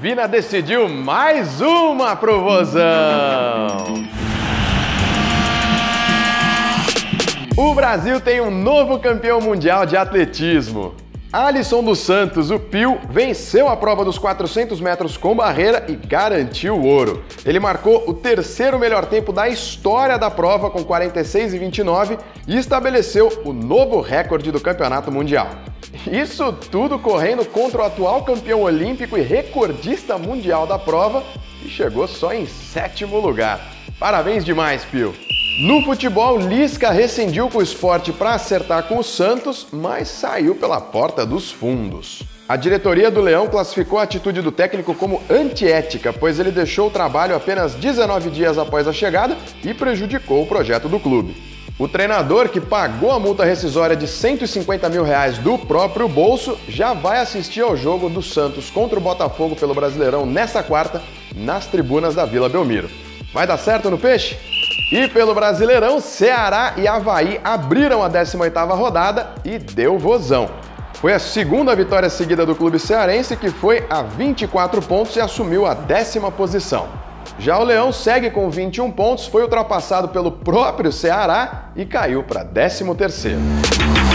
Vina decidiu mais uma pro Vozão. O Brasil tem um novo campeão mundial de atletismo. Alisson dos Santos, o Piu, venceu a prova dos 400 metros com barreira e garantiu o ouro. Ele marcou o terceiro melhor tempo da história da prova com 46,29 e estabeleceu o novo recorde do campeonato mundial. Isso tudo correndo contra o atual campeão olímpico e recordista mundial da prova, que chegou só em 7º lugar. Parabéns demais, Piu! No futebol, Lisca rescindiu com o Sport para acertar com o Santos, mas saiu pela porta dos fundos. A diretoria do Leão classificou a atitude do técnico como antiética, pois ele deixou o trabalho apenas 19 dias após a chegada e prejudicou o projeto do clube. O treinador, que pagou a multa rescisória de R$ 150 mil do próprio bolso, já vai assistir ao jogo do Santos contra o Botafogo pelo Brasileirão nesta quarta, nas tribunas da Vila Belmiro. Vai dar certo no peixe? E pelo Brasileirão, Ceará e Avaí abriram a 18ª rodada e deu Vozão. Foi a segunda vitória seguida do clube cearense, que foi a 24 pontos e assumiu a 10ª posição. Já o Leão segue com 21 pontos, foi ultrapassado pelo próprio Ceará e caiu para 13º.